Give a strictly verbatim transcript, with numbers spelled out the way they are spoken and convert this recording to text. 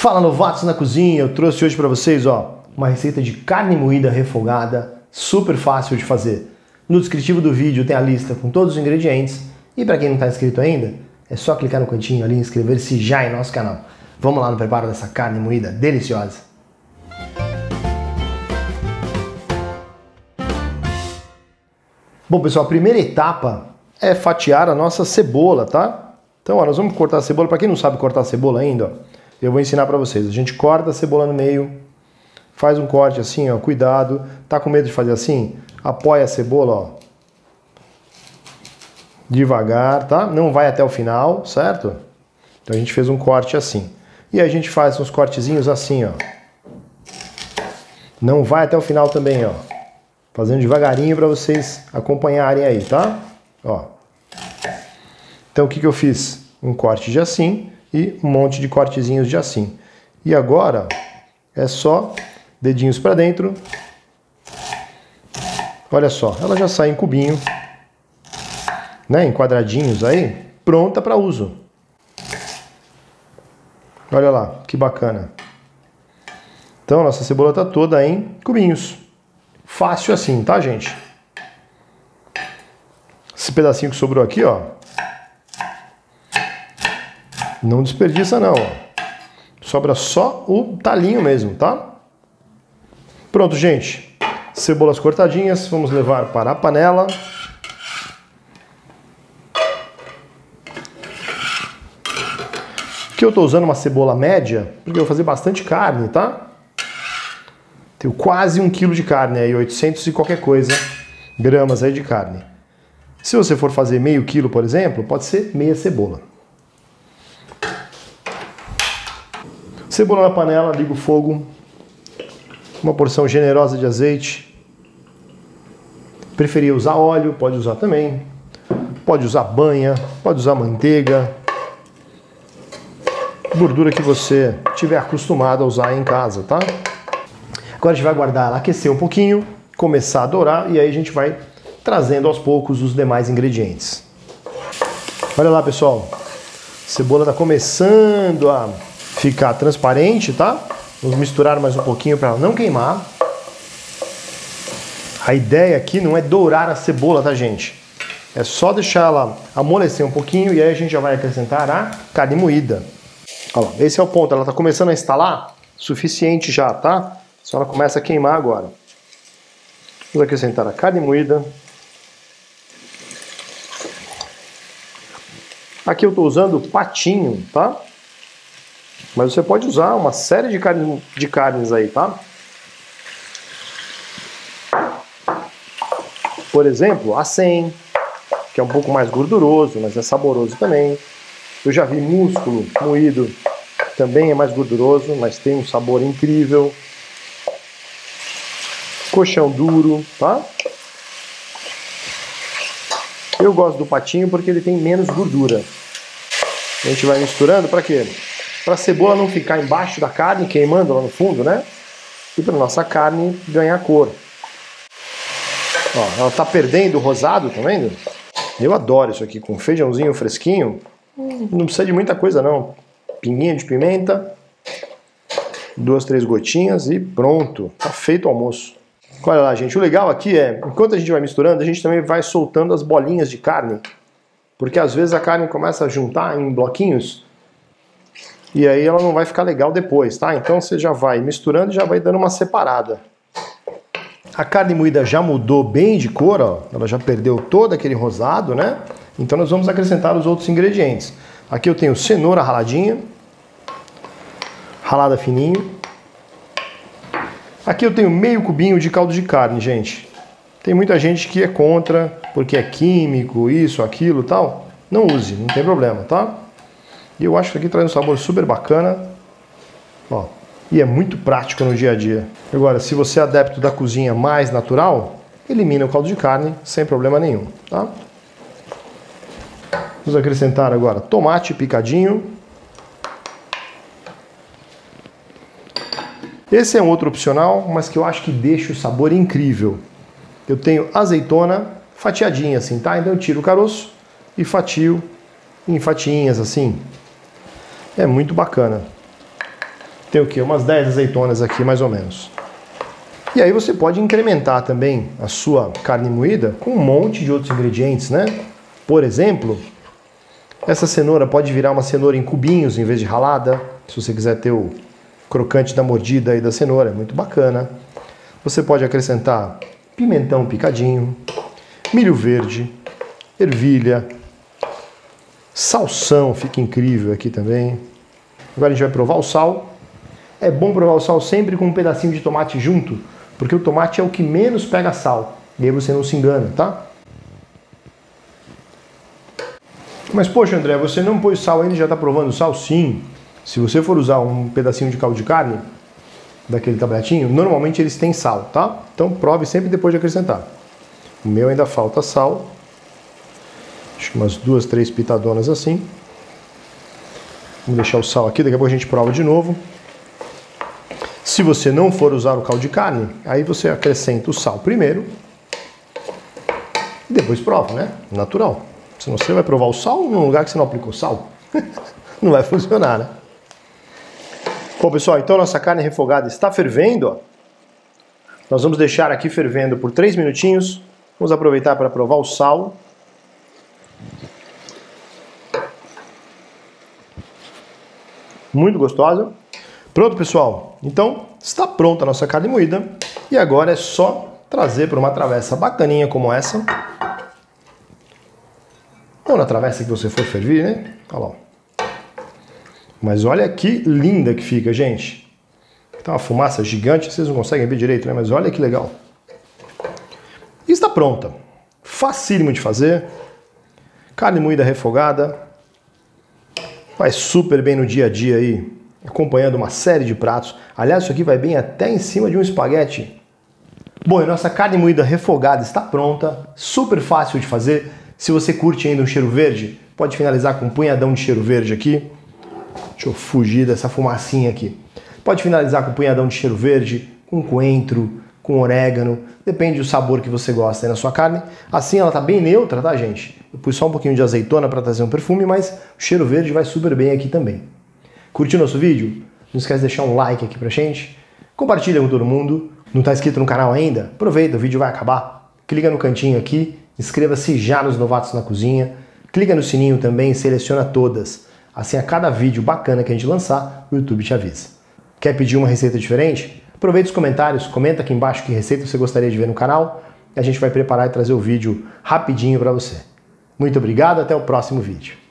Fala, novatos na cozinha! Eu trouxe hoje para vocês, ó, uma receita de carne moída refogada, super fácil de fazer. No descritivo do vídeo tem a lista com todos os ingredientes e para quem não está inscrito ainda, é só clicar no cantinho ali e inscrever-se já em nosso canal. Vamos lá no preparo dessa carne moída deliciosa. Bom, pessoal, a primeira etapa é fatiar a nossa cebola, tá? Então, ó, nós vamos cortar a cebola. Para quem não sabe cortar a cebola ainda, ó, eu vou ensinar para vocês. A gente corta a cebola no meio, faz um corte assim, ó, cuidado. Tá com medo de fazer assim? Apoia a cebola, ó, devagar, tá? Não vai até o final, certo? Então a gente fez um corte assim. E a gente faz uns cortezinhos assim, ó. Não vai até o final também, ó. Fazendo devagarinho para vocês acompanharem aí, tá? Ó. Então o que que eu fiz? Um corte de assim e um monte de cortezinhos de assim. E agora é só dedinhos para dentro. Olha só, ela já sai em cubinho, né, em quadradinhos aí, pronta para uso. Olha lá, que bacana. Então, nossa cebola tá toda em cubinhos. Fácil assim, tá, gente? Esse pedacinho que sobrou aqui, ó, não desperdiça não, ó. Sobra só o talinho mesmo, tá? Pronto, gente. Cebolas cortadinhas, vamos levar para a panela. Aqui eu estou usando uma cebola média, porque eu vou fazer bastante carne, tá? Tenho quase um quilo de carne aí, oitocentos e qualquer coisa gramas aí de carne. Se você for fazer meio quilo, por exemplo, pode ser meia cebola. Cebola na panela, ligo o fogo, uma porção generosa de azeite. Preferia usar óleo, pode usar também, pode usar banha, pode usar manteiga, gordura que você tiver acostumado a usar em casa, tá? Agora a gente vai aguardar ela aquecer um pouquinho, começar a dourar e aí a gente vai trazendo aos poucos os demais ingredientes. Olha lá, pessoal, a cebola está começando a ficar transparente, tá? Vamos misturar mais um pouquinho para ela não queimar. A ideia aqui não é dourar a cebola, tá, gente? É só deixar ela amolecer um pouquinho e aí a gente já vai acrescentar a carne moída. Olha lá, esse é o ponto, ela tá começando a estalar, suficiente já, tá? Só ela começa a queimar agora. Vamos acrescentar a carne moída. Aqui eu tô usando patinho, tá? Mas você pode usar uma série de carnes, de carnes aí, tá? Por exemplo, a acém, que é um pouco mais gorduroso, mas é saboroso também. Eu já vi músculo moído, também é mais gorduroso, mas tem um sabor incrível. Coxão duro, tá? Eu gosto do patinho porque ele tem menos gordura. A gente vai misturando para quê? Para a cebola não ficar embaixo da carne, queimando lá no fundo, né? E para nossa carne ganhar cor. Ó, ela tá perdendo o rosado, tá vendo? Eu adoro isso aqui, com feijãozinho fresquinho. Não precisa de muita coisa não. Pinguinha de pimenta, duas, três gotinhas e pronto. Tá feito o almoço. Olha lá, gente, o legal aqui é, enquanto a gente vai misturando, a gente também vai soltando as bolinhas de carne. Porque às vezes a carne começa a juntar em bloquinhos. E aí ela não vai ficar legal depois, tá? Então você já vai misturando e já vai dando uma separada. A carne moída já mudou bem de cor, ó. Ela já perdeu todo aquele rosado, né? Então nós vamos acrescentar os outros ingredientes. Aqui eu tenho cenoura raladinha, ralada fininho. Aqui eu tenho meio cubinho de caldo de carne, gente. Tem muita gente que é contra, porque é químico, isso, aquilo, tal. Não use, não tem problema, tá? E eu acho que aqui traz um sabor super bacana. Ó, e é muito prático no dia a dia. Agora, se você é adepto da cozinha mais natural, elimina o caldo de carne sem problema nenhum, tá? Vamos acrescentar agora tomate picadinho. Esse é um outro opcional, mas que eu acho que deixa o sabor incrível. Eu tenho azeitona fatiadinha assim, tá? Então eu tiro o caroço e fatio em fatiinhas assim. É muito bacana. Tem o quê? Umas dez azeitonas aqui, mais ou menos. E aí você pode incrementar também a sua carne moída com um monte de outros ingredientes, né? Por exemplo, essa cenoura pode virar uma cenoura em cubinhos em vez de ralada, se você quiser ter o crocante da mordida aí da cenoura, é muito bacana. Você pode acrescentar pimentão picadinho, milho verde, ervilha, salsão, fica incrível aqui também. Agora a gente vai provar o sal. É bom provar o sal sempre com um pedacinho de tomate junto, porque o tomate é o que menos pega sal, e aí você não se engana, tá? Mas poxa, André, você não pôs sal ainda e já está provando sal? Sim. Se você for usar um pedacinho de caldo de carne, daquele tabletinho, normalmente eles têm sal, tá? Então prove sempre depois de acrescentar. O meu ainda falta sal. Acho que umas duas, três pitadonas assim. Vamos deixar o sal aqui, daqui a pouco a gente prova de novo. Se você não for usar o caldo de carne, aí você acrescenta o sal primeiro e depois prova, né? Natural. Senão você vai provar o sal num lugar que você não aplicou sal. Não vai funcionar, né? Bom, pessoal, então nossa carne refogada está fervendo, ó. Nós vamos deixar aqui fervendo por três minutinhos. Vamos aproveitar para provar o sal. Muito gostosa. Pronto, pessoal. Então, está pronta a nossa carne moída. E agora é só trazer para uma travessa bacaninha como essa. Ou na travessa que você for fervir, né? Olha lá. Mas olha que linda que fica, gente. Tá uma fumaça gigante, vocês não conseguem ver direito, né? Mas olha que legal. E está pronta. Facílimo de fazer. Carne moída refogada. Vai super bem no dia a dia aí, acompanhando uma série de pratos. Aliás, isso aqui vai bem até em cima de um espaguete. Bom, e nossa carne moída refogada está pronta. Super fácil de fazer. Se você curte ainda um cheiro verde, pode finalizar com um punhadão de cheiro verde aqui. Deixa eu fugir dessa fumacinha aqui. Pode finalizar com um punhadão de cheiro verde, com coentro, com orégano. Depende do sabor que você gosta aí na sua carne. Assim ela tá bem neutra, tá, gente? Eu pus só um pouquinho de azeitona para trazer um perfume, mas o cheiro verde vai super bem aqui também. Curtiu nosso vídeo? Não esquece de deixar um like aqui pra gente. Compartilha com todo mundo. Não tá inscrito no canal ainda? Aproveita, o vídeo vai acabar. Clica no cantinho aqui. Inscreva-se já nos Novatos na Cozinha. Clica no sininho também e seleciona todas. Assim, a cada vídeo bacana que a gente lançar, o YouTube te avisa. Quer pedir uma receita diferente? Aproveita os comentários, comenta aqui embaixo que receita você gostaria de ver no canal. E a gente vai preparar e trazer o vídeo rapidinho para você. Muito obrigado, até o próximo vídeo.